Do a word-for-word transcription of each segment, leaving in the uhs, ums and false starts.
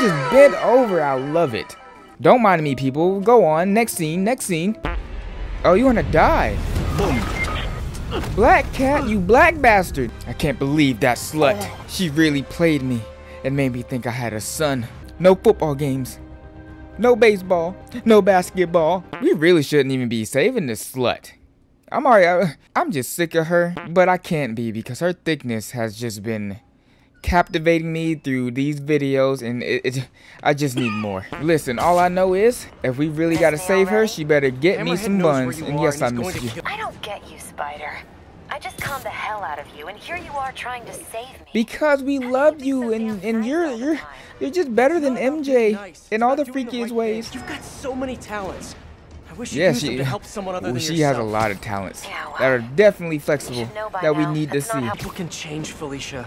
just bent over. I love it. Don't mind me, people. Go on. Next scene. Next scene. Oh, you want to die? Boom. Black Cat, you black bastard. I can't believe that slut. She really played me and made me think I had a son. No football games. No baseball. No basketball. We really shouldn't even be saving this slut. I'm already, I, I'm just sick of her, but I can't be because her thickness has just been captivating me through these videos, and it, it, I just need more. Listen, all I know is if we really got to save her, she better get me some buns, and yes, I miss you. I don't get you, Spider. I just calmed the hell out of you, and here you are trying to save me. Because we love you, and and you're you're you're just better than M J in all the freakiest ways. You've got so many talents. I wish you yeah, she, to help someone other well, than she yourself. Has a lot of talents yeah, well, that are definitely flexible that we now. Need That's to see. People can change, Felicia.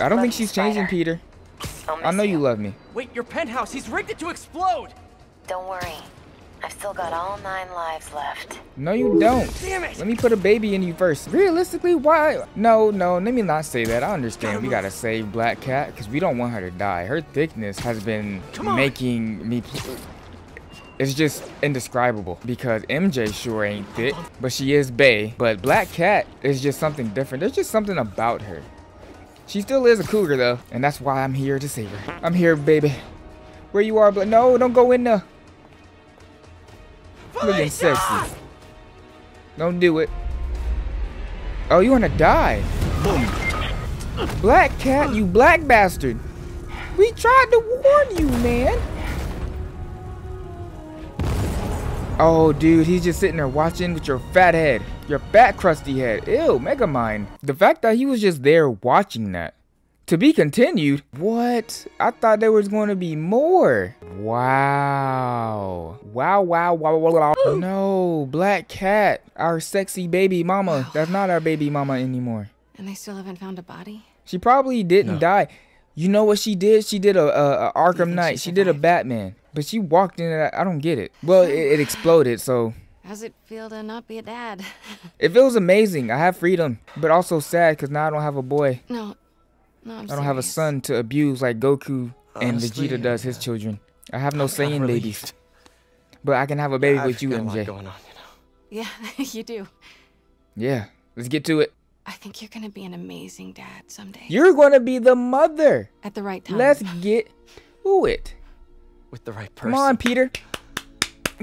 I don't love think she's Spider. Changing, Peter. I know you him. Love me. Wait, your penthouse, he's rigged it to explode. Don't worry. I've still got all nine lives left. No, you don't. Damn it. Let me put a baby in you first. Realistically, why? No, no, let me not say that. I understand. Gotta we got to save Black Cat because we don't want her to die. Her thickness has been making me... It's just indescribable because M J sure ain't thick, but she is bae. But Black Cat is just something different. There's just something about her. She still is a cougar though, and that's why I'm here to save her. I'm here, baby. Where you are, Black? No, don't go in there. Looking sexy. Don't do it. Oh, you wanna die? Boom. Black Cat, you black bastard. We tried to warn you, man. Oh, dude, he's just sitting there watching with your fat head. Your fat, crusty head. Ew, Megamind. The fact that he was just there watching that. To be continued. What? I thought there was going to be more. Wow. Wow, wow, wow, wow, wow. No, Black Cat. Our sexy baby mama. Wow. That's not our baby mama anymore. And they still haven't found a body? She probably didn't no. die. You know what she did? She did a, a, a Arkham Knight. She, she did a Batman. But she walked in and I, I don't get it. Well, it, it exploded, so. How's it feel to not be a dad? It feels amazing. I have freedom. But also sad because now I don't have a boy. No, no, I'm I don't serious. Have a son to abuse like Goku Honestly, and Vegeta does his children. I have no Saiyan babies. But I can have a baby yeah, with you, M J. Going on, you know? Yeah, you do. Yeah, let's get to it. I think you're going to be an amazing dad someday. You're going to be the mother. At the right time. Let's get to it. With the right person. Come on, Peter.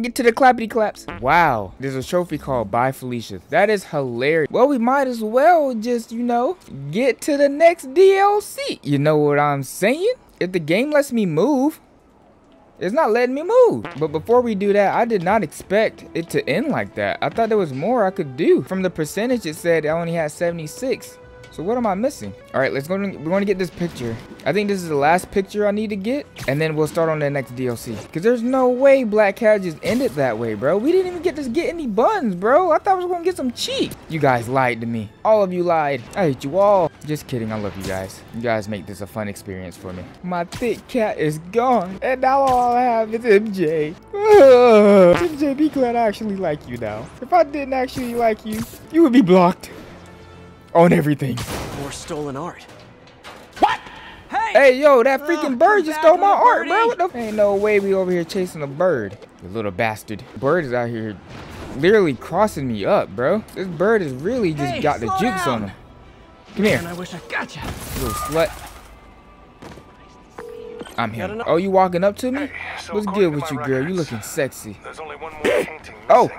Get to the clappity claps. Wow. There's a trophy called Bye Felicia. That is hilarious. Well, we might as well just, you know, get to the next D L C. You know what I'm saying? If the game lets me move, it's not letting me move. But before we do that, I did not expect it to end like that. I thought there was more I could do. From the percentage, it said I only had seventy-six. So what am I missing? All right, let's go. We're going to get this picture. I think this is the last picture I need to get. And then we'll start on the next D L C. Because there's no way Black Cat just ended that way, bro. We didn't even get to get any buns, bro. I thought we were going to get some cheek. You guys lied to me. All of you lied. I hate you all. Just kidding. I love you guys. You guys make this a fun experience for me. My thick cat is gone. And now all I have is M J. M J, be glad I actually like you now. If I didn't actually like you, you would be blocked. On everything. More stolen art. What? Hey, hey yo, that freaking oh, bird just stole my art, bro. What the f ain't no way we over here chasing a bird. You little bastard. Bird is out here literally crossing me up, bro. This bird has really just hey, got the jukes down. On him. Come Man, here. I wish I got you. Little slut. I'm here. Oh, you walking up to me? Hey, so what's good with you, records, girl? You looking sexy. There's only one more painting oh,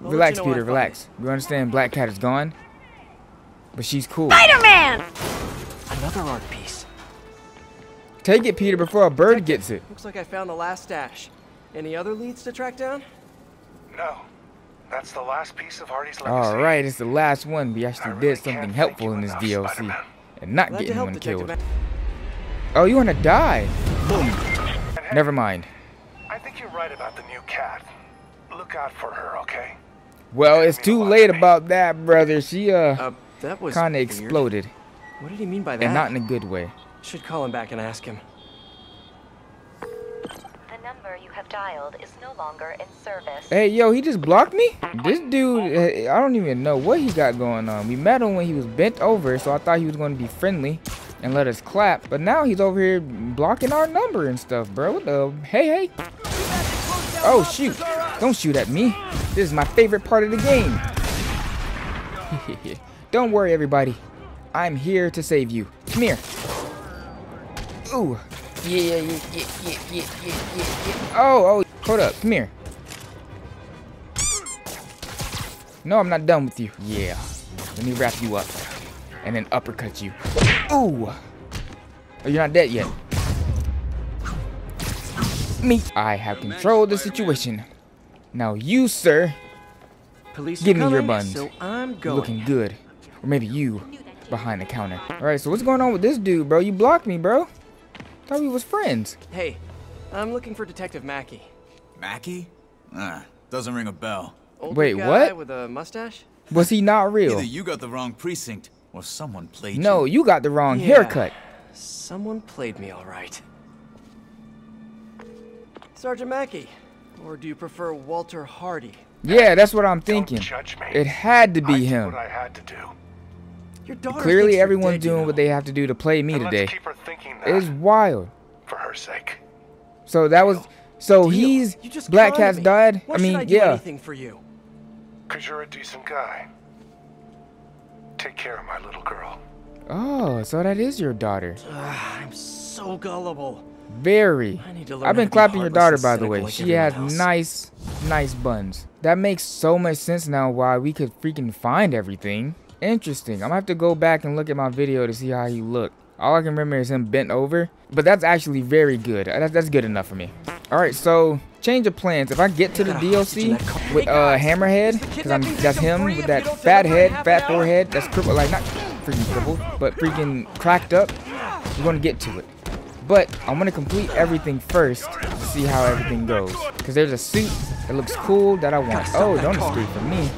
well, relax, you know Peter, relax. You understand Black Cat is gone? But she's cool. Spider-Man! Another art piece. Take it, Peter, before a bird gets it. Looks like I found the last stash. Any other leads to track down? No. That's the last piece of Hardy's legacy. All right, it's the last one. We actually really did something helpful in this enough, D L C. Spider-Man. And not Glad getting one Detective killed. Oh, you want to die? Boom. Hey, never mind. I think you're right about the new cat. Look out for her, okay? Well, it's too late about that, brother. She, uh... uh That was kinda weird. Exploded. What did he mean by that? And not in a good way. Should call him back and ask him. The number you have dialed is no longer in service. Hey, yo, he just blocked me? This dude, I don't even know what he got going on. We met him when he was bent over, so I thought he was going to be friendly. and let us clap. But now he's over here blocking our number and stuff, bro. What the? Hey, hey. Oh, shoot. Don't shoot at me. This is my favorite part of the game. Don't worry, everybody. I'm here to save you. Come here. Ooh. Yeah, yeah, yeah, yeah, yeah, yeah, yeah, yeah. Oh, oh. Hold up. Come here. No, I'm not done with you. Yeah. Let me wrap you up. And then uppercut you. Ooh. Oh, you're not dead yet. Me. I have controlled the situation. Now you, sir. Police give me your buns. So I'm going. Looking good. Or maybe you. Behind the counter. Alright, so what's going on with this dude, bro? You blocked me, bro. Thought we was friends. Hey, I'm looking for Detective Mackey. Mackey? Ah, doesn't ring a bell. Old Wait, guy what? With a mustache? Was he not real? Either you got the wrong precinct, or someone played no, you. No, you got the wrong yeah, haircut. Someone played me, all right. Sergeant Mackey, or do you prefer Walter Hardy? Yeah, that's what I'm thinking. Don't judge me. It had to be I him. Did what I had to do. Your Clearly, everyone's dead, doing you know. what they have to do to play me and today. Let's keep her thinking that. It is wild. For her sake. So that was. So Deal. he's just Black Cat's died. Why I mean, I do yeah. anything for you? Cause you're a decent guy. Take care of my little girl. Oh, so that is your daughter. Ugh, I'm so gullible. Very. I need to learn I've been clapping be your daughter, by the way. Like she has else. nice, nice buns. That makes so much sense now. Why we could freaking find everything. Interesting. I'm gonna have to go back and look at my video to see how he looked. All I can remember is him bent over, but that's actually very good. That's, that's good enough for me. All right, so change of plans. If I get to the D L C with uh, Hammerhead, because I'm that's him with that fat head, fat forehead, that's crippled, like not freaking crippled, but freaking cracked up. We're gonna get to it, but I'm gonna complete everything first to see how everything goes. Because there's a suit that looks cool that I want. Oh, don't escape from me.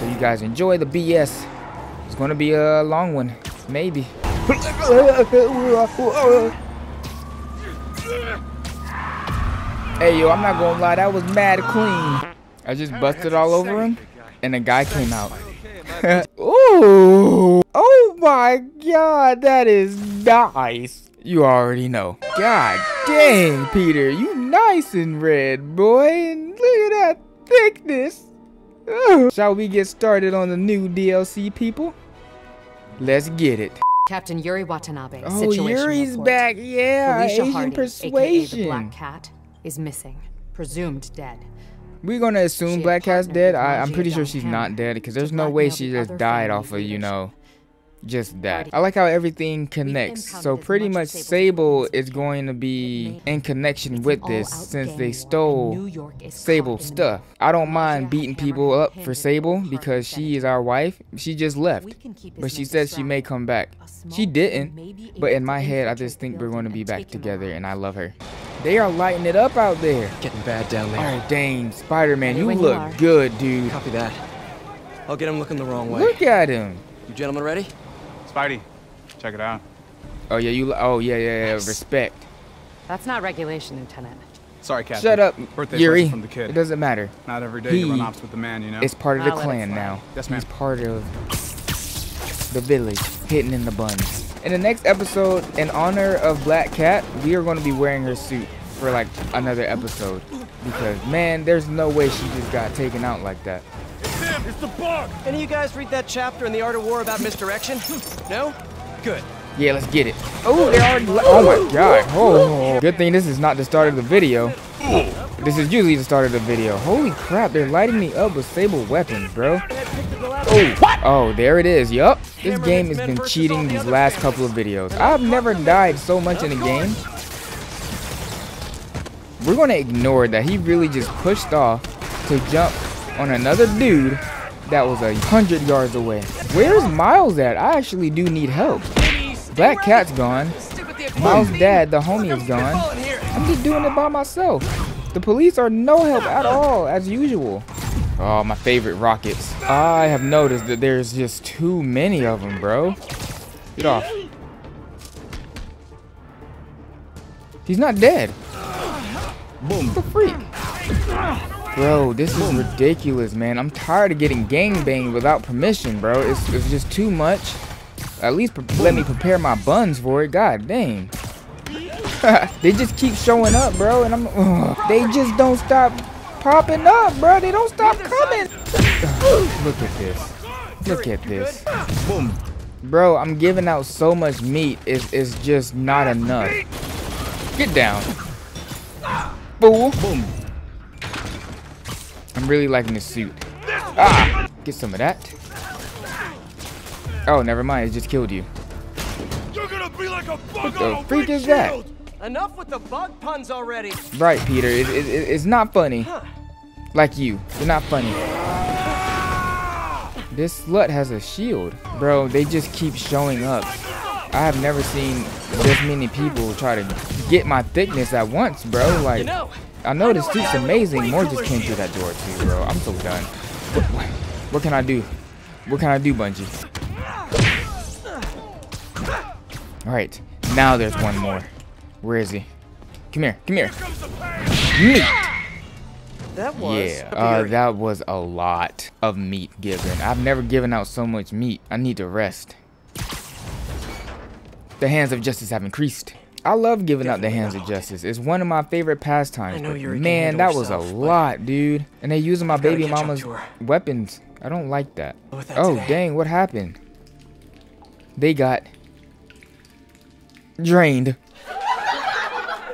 So you guys enjoy the B S. It's gonna be a long one, maybe. Hey yo, I'm not gonna lie, that was mad clean. I just busted all over him and a guy came out. Ooh! Oh my god, that is nice. You already know. God dang, Peter, you nice and red, boy. And look at that thickness. Ooh. Shall we get started on the new D L C, people? Let's get it. Captain Yuri Watanabe. Oh, situation Yuri's report. back. Yeah, Felicia Asian Hardy, persuasion. A K A the Black Cat is missing, presumed dead. We're gonna assume she Black Cat's dead. I, I'm pretty sure she's Hammer. not dead because there's no way she just died off of, you know, just that. I like how everything connects. So pretty much Sable is going to be in connection with this since they stole Sable stuff. I don't mind beating people up for Sable because she is our wife. She just left, but she said she may come back. She didn't, but in my head I just think we're going to be back together and I love her. They are lighting it up out there. Getting bad down there. Oh dang, Spider-Man, you look good, dude. Copy that. I'll get him looking the wrong way. Look at him. You gentlemen ready? Spidey, check it out. Oh yeah, you. Oh yeah, yeah, yeah. Nice. Respect. That's not regulation, Lieutenant. Sorry, Captain. Shut up, Birthday Yuri. From the kid. It doesn't matter. Not every day he you run ops with the man, you know. It's part of the I'll clan now. Yes, ma'am. He's part of the village, hidden in the buns. In the next episode, in honor of Black Cat, we are going to be wearing her suit for like another episode because man, there's no way she just got taken out like that. It's the bug! Any of you guys read that chapter in the Art of War about misdirection? No? Good. Yeah, let's get it. Oh, they're already. Oh my god. Oh. Good thing this is not the start of the video. This is usually the start of the video. Holy crap, they're lighting me up with Sable weapons, bro. Oh, what? Oh, there it is. Yup. This game has been cheating these last couple of videos. I've never died so much in a game. We're gonna ignore that. He really just pushed off to jump on another dude that was a hundred yards away. Where's Miles at? I actually do need help. Black Cat's gone. Miles' dad, the homie, is gone. I'm just doing it by myself. The police are no help at all, as usual. Oh, my favorite rockets. I have noticed that there's just too many of them, bro. Get off. He's not dead. Boom. What the freak? Bro, this is ridiculous, man. I'm tired of getting gangbanged without permission, bro. It's, it's just too much. At least let me prepare my buns for it. God dang. They just keep showing up, bro, and I'm ugh. They just don't stop popping up, bro. They don't stop coming. Look at this. Look at this. Boom. Bro, I'm giving out so much meat. It's, it's just not enough. Get down. Boom. Boom. I'm really liking this suit. Ah, get some of that. Oh, never mind. It just killed you. You're gonna be like a bug. What the freak is that? Enough with the bug puns already. Right, Peter. It, it, it, it's not funny. Huh. Like you. You're not funny. This slut has a shield. Bro, they just keep showing up. I have never seen this many people try to get my thickness at once, bro. Like, you know, I know this suit's amazing. More just came through that door too, bro. I'm so done. What, what, what can I do? What can I do, Bungie? Alright, now there's one more. Where is he? Come here, come here. Meat! That was yeah, uh, that was a lot of meat given. I've never given out so much meat. I need to rest. The hands of justice have increased. I love giving out the hands of justice. It's one of my favorite pastimes. I know you're man, that was a lot, dude. And they using my baby mama's weapons. I don't like that. Oh, dang, what happened? They got drained.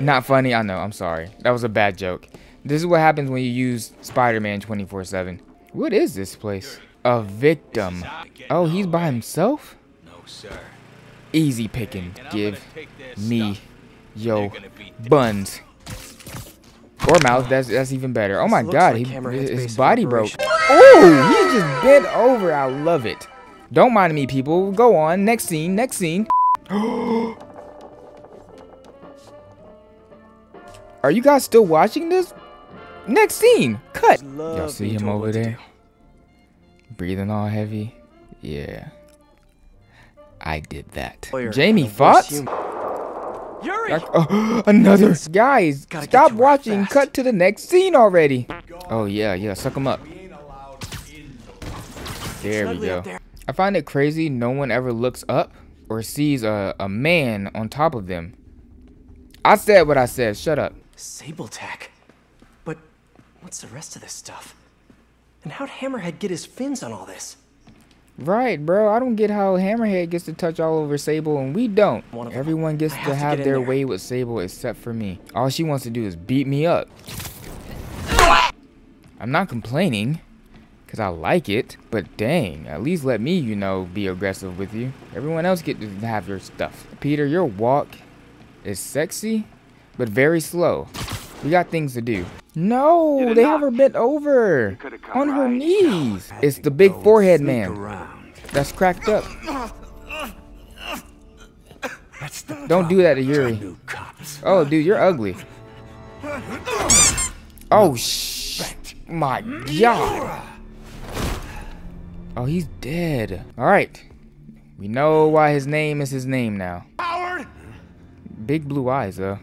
Not funny, I know, I'm sorry. That was a bad joke. This is what happens when you use Spider-Man twenty-four seven. What is this place? A victim. Oh, he's by himself? No, sir. Easy picking. Give me yo buns. Or mouth, that's that's even better. Oh my god, he, his body broke. Oh, he just bent over. I love it. Don't mind me, people. Go on. Next scene, next scene. Are you guys still watching this? Next scene, cut. Y'all see him over there? Breathing all heavy. Yeah, I did that. Jamie Foxx? Yuri! Oh, another. Guys, stop watching. Cut to the next scene already. Oh yeah, yeah, suck him up. There we go. I find it crazy no one ever looks up or sees a, a man on top of them. I said what I said, shut up. Sable Tech? But what's the rest of this stuff? And how'd Hammerhead get his fins on all this? Right, bro, I don't get how Hammerhead gets to touch all over Sable and we don't. Everyone gets to have their way with Sable except for me. All she wants to do is beat me up. I'm not complaining, because I like it, but dang, at least let me, you know, be aggressive with you. Everyone else get to have your stuff. Peter, your walk is sexy, but very slow. We got things to do. No, they have her bent over on her knees. It's the big forehead man that's cracked up. Don't do that to Yuri. Oh, dude, you're ugly. Oh, shit. My God. Oh, he's dead. All right. We know why his name is his name now. Howard! Big blue eyes, though.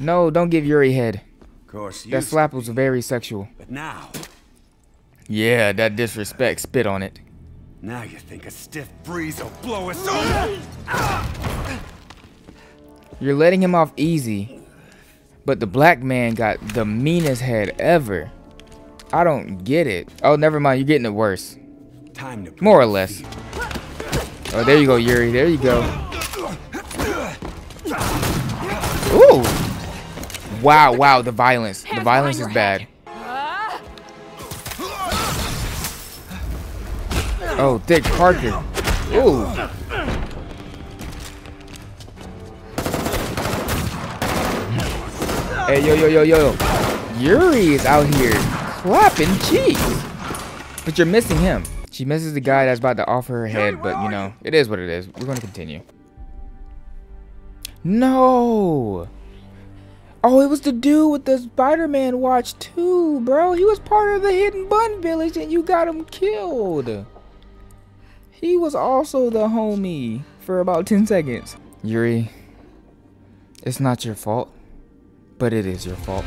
No, don't give Yuri head. Of course. That slap was very sexual. But now. Yeah, that disrespect. Spit on it. Now you think a stiff breeze will blow us over? You're letting him off easy. But the black man got the meanest head ever. I don't get it. Oh, never mind. You're getting it worse. Time to more or less. Oh, there you go, Yuri. There you go. Ooh. Wow, wow. The violence. The violence is bad. Oh, Dick Parker. Ooh. Hey, yo, yo, yo, yo. Yuri is out here. Clapping cheeks, but you're missing him. She misses the guy that's about to offer her head, but you know, it is what it is. We're gonna continue. No. Oh, it was the dude with the Spider-Man watch too, bro. He was part of the Hidden Bun Village and you got him killed. He was also the homie for about ten seconds. Yuri, it's not your fault, but it is your fault.